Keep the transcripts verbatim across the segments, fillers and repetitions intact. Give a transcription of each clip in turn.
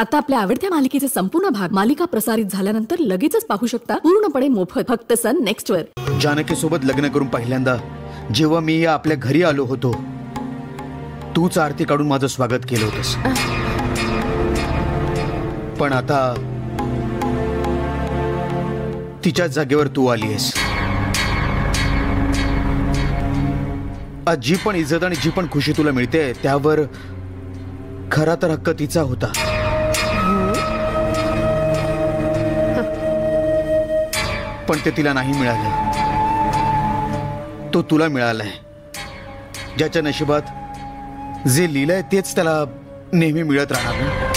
आता आपल्या आवडत्या मालिकेचा संपूर्ण भाग मालिका प्रसारित झाल्यानंतर लगेचच पाहू शकता पूर्णपणे मोफत फक्त सन नेक्स्ट वर। जानकी सोबत लग्न करून पहिल्यांदा जेव्हा मी आपल्या घरी आलो होतो तूच आरती काढून माझं स्वागत केलं होतस, पण आता तिच्या जागेवर तू आलीस। जी पण इज्जत आणि जी पण खुशी तुला मिळते त्यावर खरा तर हक्क तिचा होता। पण ते तिला नाही मिळालं, तो तुला मिळालाय। ज्याच्या नशिबात जे लिहिलंय तेच त्याला नेहमी मिळत राहणार।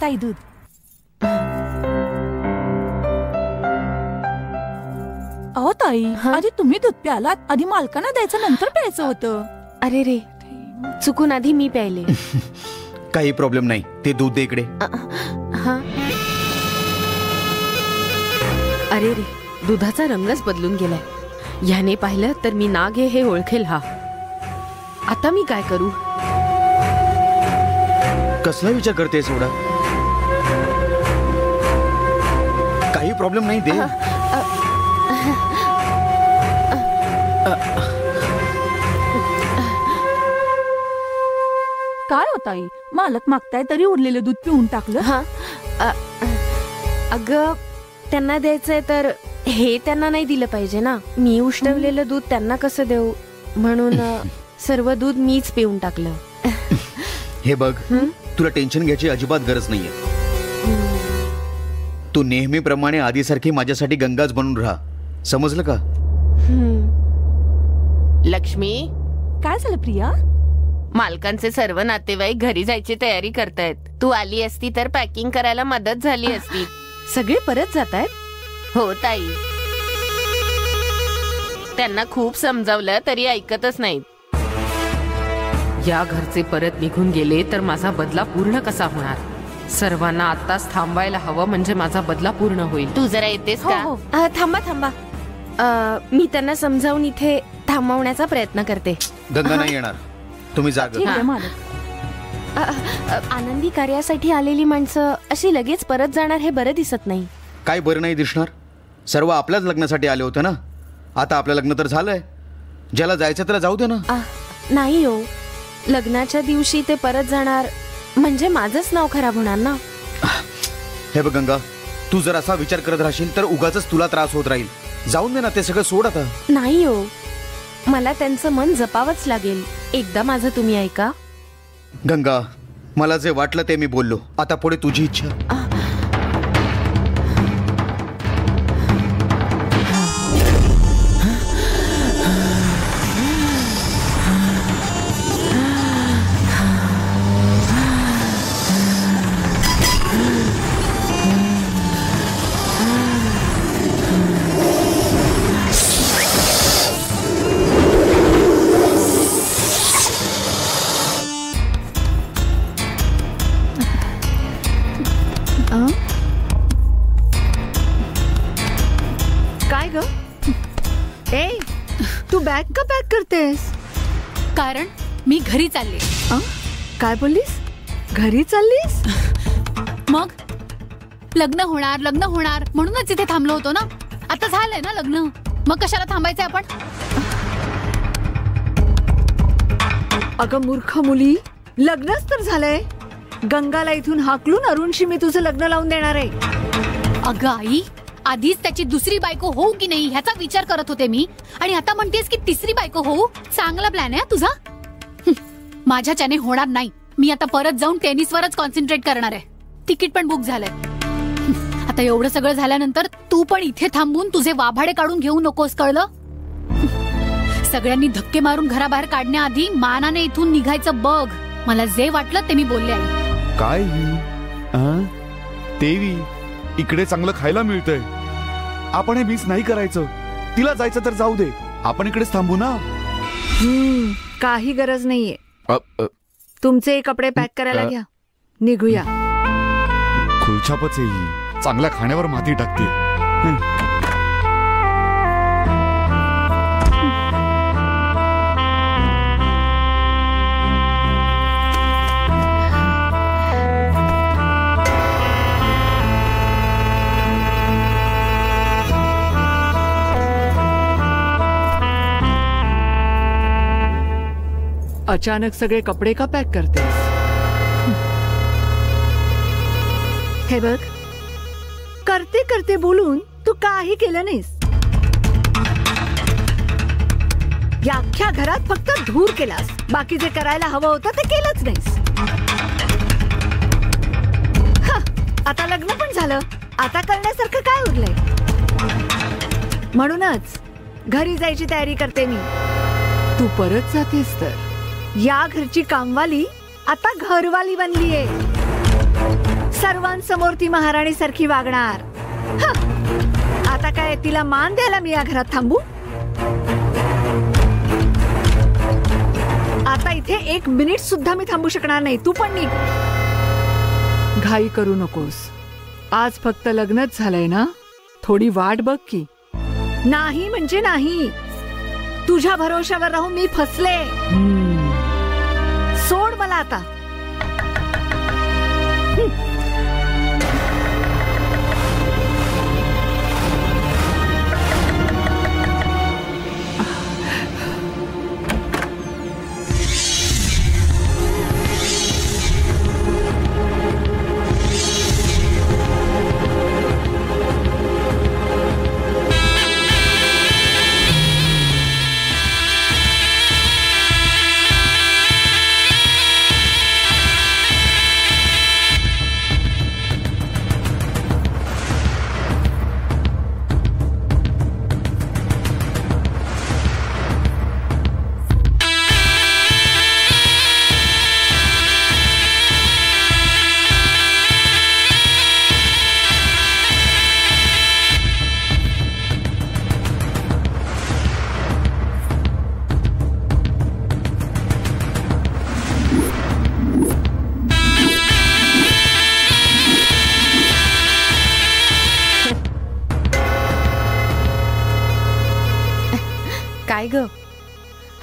ताई दूध अहो ताई, आधी तुम्ही दूध प्यालात, आधी मालकांना द्यायचं नंतर प्यायचं होतं। अरे रे, चुकून आधी मी प्यायले। काही प्रॉब्लेम नाही, ते दूध दे इकडे। अरे रे, दुधाचा रंगच बदलून गेलाय। याने पाहिलं तर मी नाग हे ओळखेल। हा, आता मी काय करू? कसला विचार करते सोडा, काही प्रॉब्लेम नाही। दे काय होता आई, मालक मागताय तरी उरलेलं दूध पिऊन टाकलं। हा अगं, त्यांना द्यायचंय तर हे त्यांना नाही दिलं पाहिजे ना। मी उष्टवलेलं दूध त्यांना कसं देऊ, म्हणून सर्व दूध मीच पिऊन टाकलं। हे बघ, तुला टेन्शन घ्यायची अजिबात गरज नाहीये। तू नेहमीप्रमाणे आधीसारखी माझ्यासाठी गंगाच बनून राहा, समजलं का? लक्ष्मी, काय झालं प्रिया? मालकांचे सर्व नातेवाईक घरी जायची तयारी करतायत, तू आली असती तर पॅकिंग करायला मदत झाली असती। सगळे परत जातायत? हो ताई, त्यांना खूप समजावलं तरी ऐकतच नाहीत। या घरचे परत निघून गेले तर माझा बदला पूर्ण कसा होणार? सर्वांना आताच थांबायला हवं, म्हणजे माझा बदला पूर्ण होईल। तू जरा येतेस का? हो, हो। थांबा थांबा, मी त्यांना समजावून इथे थांबवण्याचा प्रयत्न करते। गंगा नाही येणार, तुम्ही जा। आनंदी कार्यासाठी आलेली माणसं अशी लगेच परत जाणार हे बरं दिसत नाही। काय बरं नाही दिसणार? सर्व आपल्याच लग्नासाठी आले होते ना। आता आपलं लग्न तर झालंय, ज्याला जायचं त्याला जाऊ दे ना। नाही हो, लग्नाच्या दिवशी ते परत जाणार म्हणजे माझंच नाव खराब होणार ना। हे बघ गंगा, तू जर असा विचार करत राहशील तर उगाचच तुला त्रास होत राहील। जाऊन दे ना, ते सगळं सोड आता। नाही हो, मला त्यांचं मन जपावंच लागेल। एकदा माझं तुम्ही ऐका। गंगा, मला जे वाटलं ते मी बोललो, आता पुढे तुझी इच्छा। आ... कारण मी घरी चालले। काय बोललीस? घरी चाललीस? मग लग्न होणार लग्न होणार म्हणूनच इथे थांबलो होतो ना। आता झालंय ना लग्न, मग कशाला थांबायचं आपण। अगं मूर्ख मुली, लग्नच तर झालंय। गंगाला इथून हाकलून अरुणशी मी तुझं लग्न लावून देणार आहे। अगं आई, आधीच त्याची दुसरी बायको होऊ की नाही ह्याचा विचार करत होते मी, आणि आता म्हणतेस की तिसरी बायको होऊ। चांगला प्लॅन आहे तुझा। माझ्याच्याने होणार नाही। मी आता परत जाऊन टेनिसवरच कॉन्सन्ट्रेट करणार आहे। तिकीट पण बुक झालंय। आता एवढं सगळं झाल्यानंतर तू पण इथे थांबून तुझे वाभाडे काढून घेऊ नकोस, कळलं। सगळ्यांनी धक्के मारून घराबाहेर काढण्याआधी मानाने इथून निघायचं बघ। मला जे वाटलं ते मी बोलले आहे। काय देवी, इकडे चांगलं खायला मिळतंय, आपण हे मिस नाही करायचं। तिला जायचं तर जाऊ दे, आपण इकडेच थांबू ना। हम्म, काही गरज नाहीये। तुमचे कपडे पॅक करायला घ्या, निघूया। खुलछापच ही चांगल्या खाण्यावर माती टाकते। अचानक सगळे कपडे का पैक करते हे बघ, करते करते बोलून तू काही केलं नाहीस। या अख्ख्या घरात फक्त धूर केलास, बाकी जे करायला हवं होतं ते केलंच नाहीस। आता लग्न पण झालं, आता करण्यासारखं काय उरलंय। म्हणूनच घरी जायची तयारी करते मी। तू परत जातेस तर या घरची कामवाली आता घरवाली बनली आहे। सर्वांसमोर ती महाराणी सारखी वागणार। आता काय तिला मान द्यायला मी या घरात थांबू। आता इथे एक मिनिट सुद्धा मी थांबू शकणार नाही। तू पण निघ। घाई करू नकोस, आज फक्त लग्नच झालंय ना, थोडी वाट बघ की। नाही म्हणजे नाही, तुझ्या भरोशावर राहून मी फसले। सोड मला आता।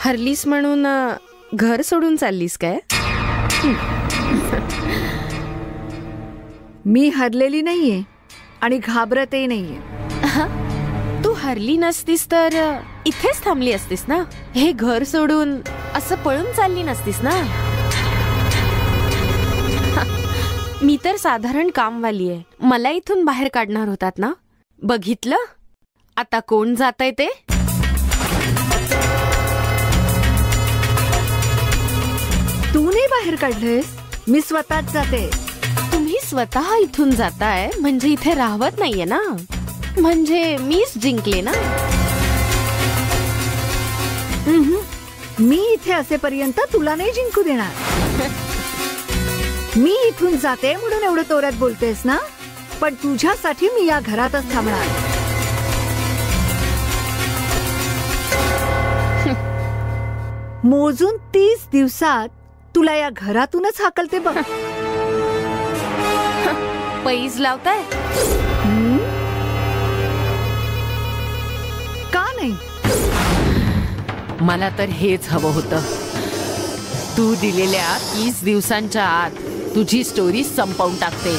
हरलीस म्हणून घर सोडून चाललीस काय? मी हरलेली नाहीये आणि घाबरतही नाहीये। तू हरली नसतीस तर इथेच थांबली असतीस ना, हे घर सोडून असं पळून चालली नसतीस ना। मी तर साधारण कामवाली आहे, मला इथून बाहेर काढणार होतात ना। बघितलं आता कोण जातंय ते। तूने बाहेर काढलेस, मी स्वतःच जाते। तुम्ही स्वतः इथून जाताय म्हणजे इथे राहवत नाहीये ना, म्हणजे मीच जिंकले ना। मी इथे असेपर्यंत तुला नाही जिंकू देणार। मी इथून जाते म्हणून एवढं तोऱ्यात बोलतेस ना, पण तुझ्यासाठी मी या घरातच थांबणार। मोजून तीस दिवसात तुला या घरातूनच हाकलते बघ। पैज लावताय का नाही? मला तर हेच हवं होतं। तू दिलेल्या तीस दिवसांच्या आत तुझी स्टोरी संपवून टाकते।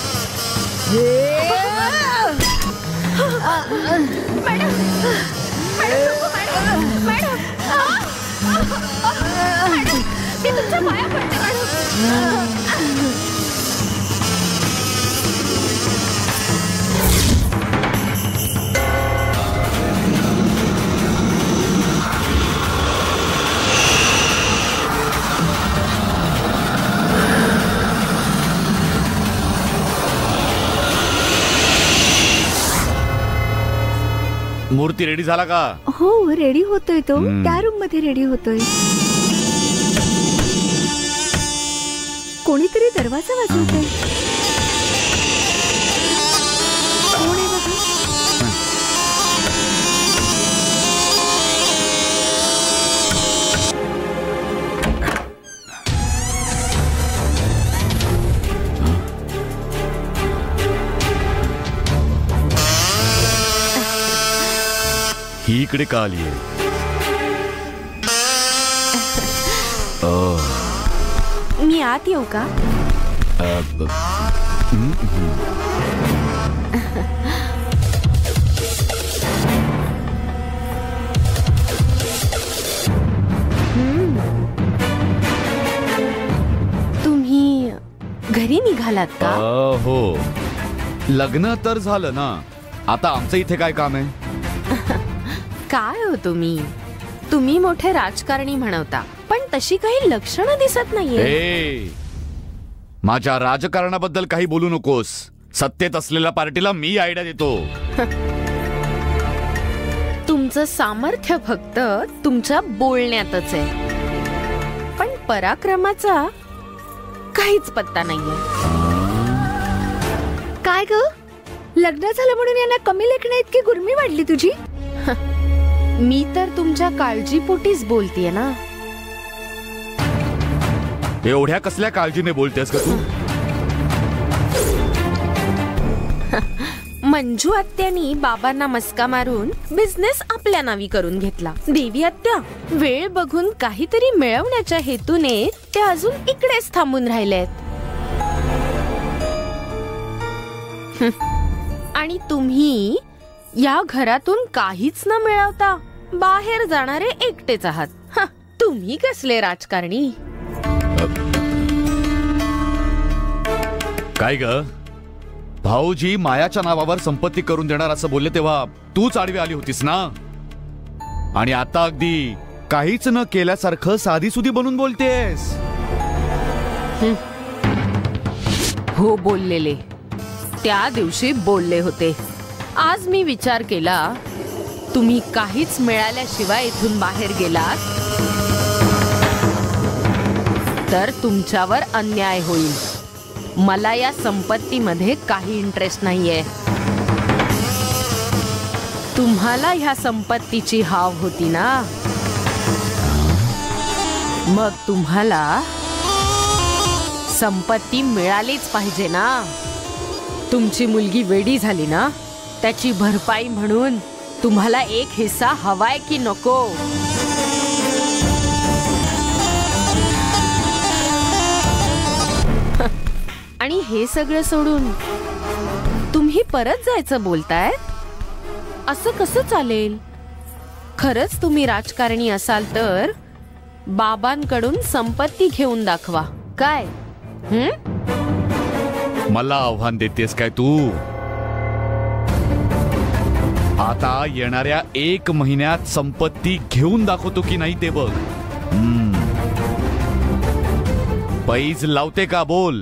मैडम मैडम मैडम मैडम मी तुमच्या पाया पडते मॅडम. मूर्ति रेडी झाला का? हो रेडी होतोय तो त्या रूम मध्ये रेडी होतोय. कोणीतरी दरवाजा वाजवतोय. कोण आहे ही इकडे का आली आहे? मी आत येऊ का? तुम्ही घरी निघालात का? हो लग्न तर झालं ना, आता आमचं इथे काय काम आहे? काय हो तुम्ही तुम्ही मोठे राजकारणी म्हणता पण तशी काही लक्षणं दिसत नाहीये. माझ्या राजकारणाबद्दल काही बोलू नकोस. सत्तेत असलेल्या पार्टीला मी आयडिया देतो. तुमचं सामर्थ्य फक्त तुमच्या बोलण्यातच आहे पण पराक्रमाचा काहीच पत्ता नाहीये. काय ग लग्न झालं म्हणून यांना कमी लेखणे इतकी गुरमी वाढली तुझी? मी तर तुमच्या काळजीपोटीच बोलतेय ना. एवढ्या कसल्या काळजीने बोलतेस का तू? मंजू आत्यानी बाबांना मस्का मारून बिझनेस आपल्या नावी करून घेतला. देवी आत्या वेळ बघून काहीतरी मिळवण्याच्या हेतूने ते अजून इकडेच थांबून राहिलेत. आणि तुम्ही या घरातून काहीच न मिळवता बाहेर जाणारे एकटेच आहात. तुम्ही कसले राजकारणी? काय ग भाऊजी मायाच्या नावावर संपत्ती करून देणार असं बोलले तेव्हा तूच आडवी आली होतीस ना, आणि आता अगदी काहीच न केल्यासारखं साधीसुधी बनून बोलतेस. हो बोललेले त्या दिवशी बोलले होते. आज मी विचार केला तुम्ही काहीच मिळाल्याशिवाय इथून बाहेर गेलात तर तुमच्यावर अन्याय होईल. मला या संपत्तीमध्ये काही इंटरेस्ट नाहीये. तुम्हाला ह्या संपत्तीची हाव होती ना, मग तुम्हाला संपत्ती मिळालीच पाहिजे ना. तुमची मुलगी वेडी झाली ना, त्याची भरपाई म्हणून तुम्हाला एक हिस्सा हवाय की नको? आणि हे सगळं सोडून तुम्ही परत जायचं बोलताय, असं कसं चालेल? खरंच तुम्ही राजकारणी असाल तर बाबांकडून संपत्ती घेऊन दाखवा. काय हं? मला आव्हान देतेस काय तू? आता येणाऱ्या एक महिन्यात संपत्ती घेऊन दाखवतो की नाही ते बघ. पैज लावते का बोल?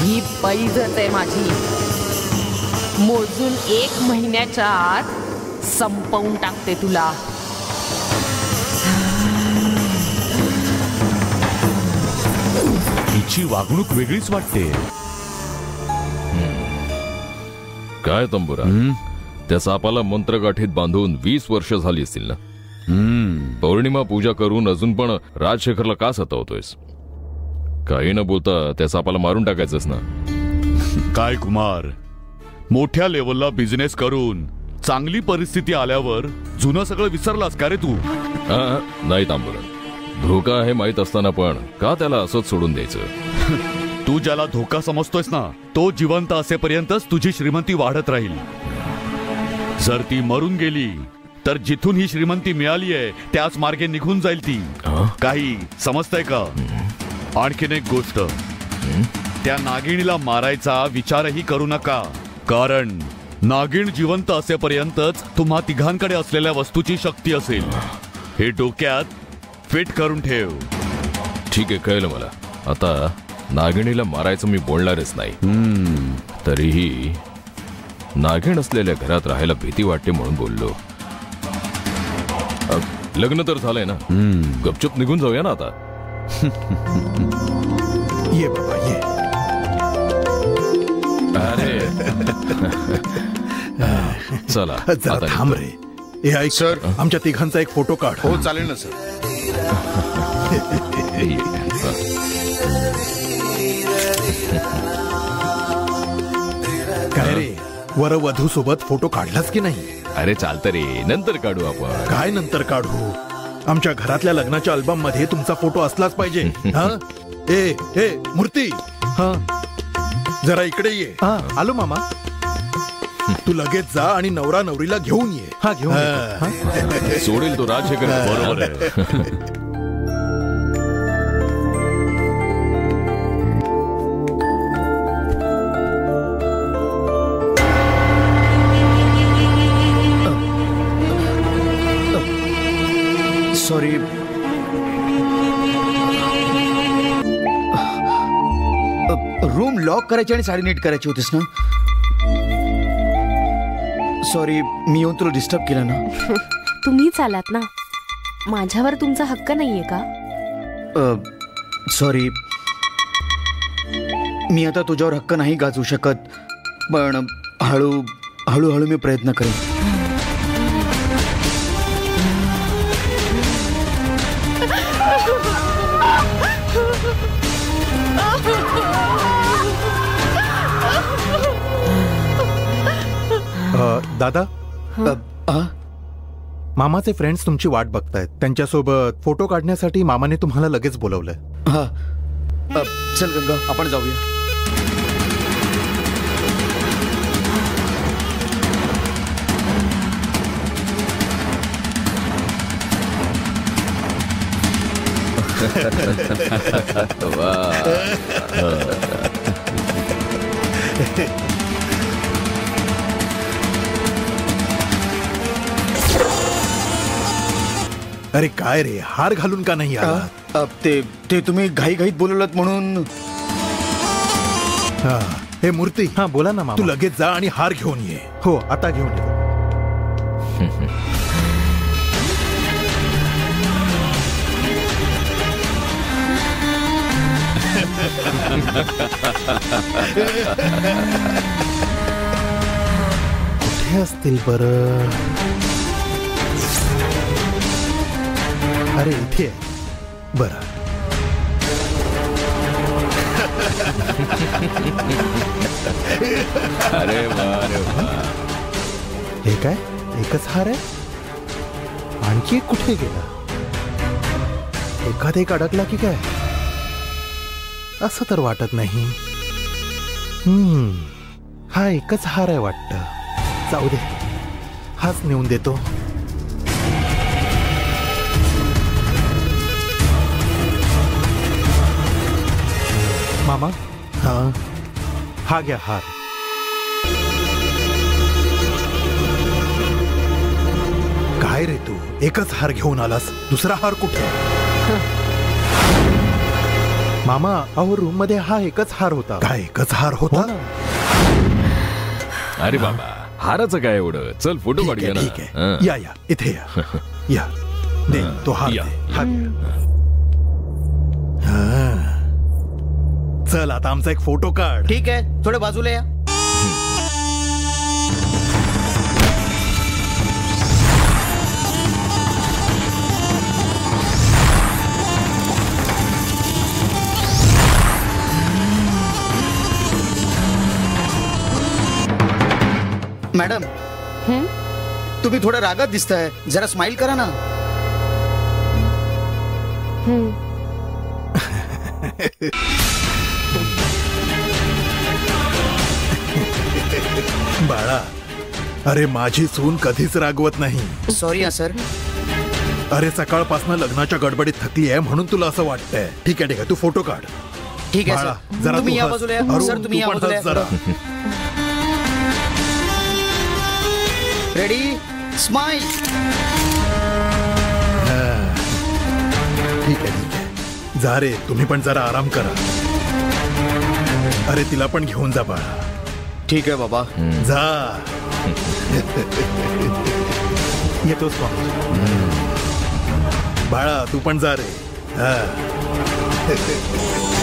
ही पैजच आहे माझी. मोजून एक महिन्याच्या आत संपवून टाकते तुला. ची वागणूक वेगळीच वाटते. काय तंबुरा त्या सापाला मंत्रगाठीत बांधून वीस वर्ष झाली असतील ना. पौर्णिमा पूजा करून अजून पण राजशेखरला का सतावतोयस? काही न बोलता त्या सापाला मारून टाकायचंस ना. काय कुमार, मोठ्या लेवलला बिझनेस करून चांगली परिस्थिती आल्यावर जुनं सगळं विसरलास का रे तू? नाही तंबुरा, धोका है माहित असताना पण का त्याला असंच सोडून द्यायचं? तू ज्याला धोका समजतोयस ना तो जिवंत असेपर्यंतच तुझी श्रीमंती वाढत राहील. जर ती मरून गेली तर जिथून ही श्रीमंती मिळाली आहे त्याच मार्गे निघून जाईल ती. काही समजतंय का? आणखीन एक गोष्ट, त्या नागिणीला मारायचा विचारही करू नका, कारण नागिण जिवंत असेपर्यंतच तुम्हा तिघांकडे असलेल्या वस्तूची शक्ती असेल. हे डोक्यात फिट करून ठेव. ठीक आहे, कळलं मला. आता नागिणीला मारायचं मी बोलणारच नाही. तरीही नागिण असलेल्या घरात राहायला भीती वाटते म्हणून बोललो. लग्न तर झालंय ना, गपचूप निघून जाऊया ना आता. ये बाबा ये. अरे चला आता थांब रे. हे ऐक सर, आमच्या तिघांचा एक फोटो काढ. हो चालेल ना सर. काय रे, वर वधू सोबत फोटो काढलाच की नाही? अरे चालतं रे, नंतर काढू आपण. काय नंतर काढू? आमच्या घरातल्या लग्नाच्या अल्बम मध्ये तुमचा फोटो असलाच पाहिजे. हा ए ए मूर्ती, हा जरा इकडे ये. आलो मामा. तू लगेच जा आणि नवरा नवरीला घेऊन ये. हा घेऊन सोडेल तो राजशेखर. बरोबर आहे. सॉरी, रूम लॉक करायची आणि साडी नीट करायची होतीस ना. सॉरी, मी येऊन तुला डिस्टर्ब केलं ना. तुम्हीच आलात ना, माझ्यावर तुमचा हक्क नाहीये का? सॉरी, मी आता तुझ्यावर हक्क नाही गाजू शकत, पण हळू हळूहळू मी प्रयत्न करेन. दादा, मामाचे फ्रेंड्स तुमची वाट बघतायत. त्यांच्यासोबत फोटो काढण्यासाठी मामाने तुम्हाला लगेच बोलवलंय. चल गंगा, आपण जाऊया. अरे काय रे, हार घालून का नाही आला? ते ते तुम्ही घाई घाईत बोलवलत म्हणून. हे मूर्ती, हा बोला ना मामा. तू लगेच जा आणि हार घेऊन ये. हो आता घेऊन ये. कुठे असतील बरं? अरे इथे बरं. अरे हे काय, एकच हार आहे? आणखी एक कुठे गेला? एखादा एक अडकला की काय? असं तर वाटत नाही. हम्म हा एकच हार आहे वाटतं. जाऊ दे, हाच नेऊन देतो. मामा, हा हा घ्या हार. काय रे, तू एकच हार घेऊन आलास, दुसरा हार कुठे? मामा अहो, रूम मध्ये हा एकच हार होता. काय एकच हार होता? अरे बाबा, हाराचं काय एवढं. चल फोटो काढूया ना. ठीक आहे, या या इथे या. या दे तो हार. हा हा चल आता आमचा एक फोटो काढ. ठीक आहे, थोडं बाजूला या. मॅडम, तुम्ही थोडं रागात दिसताय, जरा स्माइल करा ना. बाळा, अरे माझी सून कधीच रागवत नाही. सॉरी हा सर. अरे सकाळपासून लग्नाच्या गडबडीत थकली आहे म्हणून तुला असं वाटतंय. ठीक आहे ठीक आहे, तू फोटो काढ. ठीक आहे सर, जरा तुम्ही या बाजूला या. सर तुम्ही या बाजूला जरा. Ready, smile. ठीक आहे ठीक आहे, जा रे तुम्ही पण जरा आराम करा. अरे तिला पण घेऊन जा बाळा. ठीक आहे बाबा, जा. येतोच बाळा, तू पण जा रे. हा.